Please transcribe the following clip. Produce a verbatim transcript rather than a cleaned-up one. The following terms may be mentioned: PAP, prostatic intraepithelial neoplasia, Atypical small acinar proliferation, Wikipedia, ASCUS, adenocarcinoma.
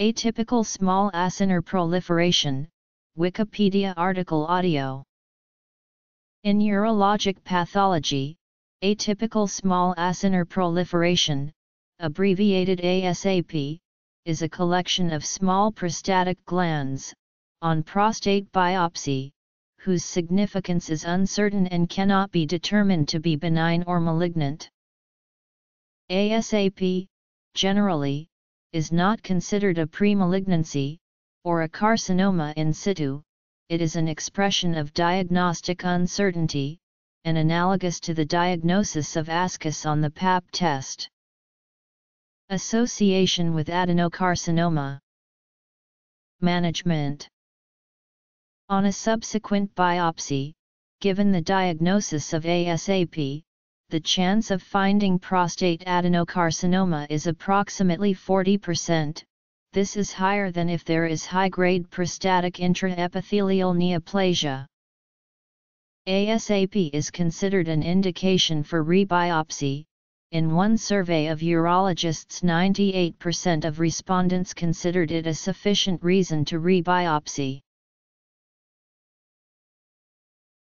Atypical small acinar proliferation, Wikipedia article audio. In urologic pathology, atypical small acinar proliferation, abbreviated A S A P, is a collection of small prostatic glands, on prostate biopsy, whose significance is uncertain and cannot be determined to be benign or malignant. A S A P, generally, is not considered a premalignancy, or a carcinoma in situ. It is an expression of diagnostic uncertainty, and analogous to the diagnosis of ASCUS on the P A P test. Association with adenocarcinoma. Management. On a subsequent biopsy, given the diagnosis of A S A P, the chance of finding prostate adenocarcinoma is approximately forty percent, this is higher than if there is high-grade prostatic intraepithelial neoplasia. A S A P is considered an indication for rebiopsy. In one survey of urologists, ninety-eight percent of respondents considered it a sufficient reason to rebiopsy.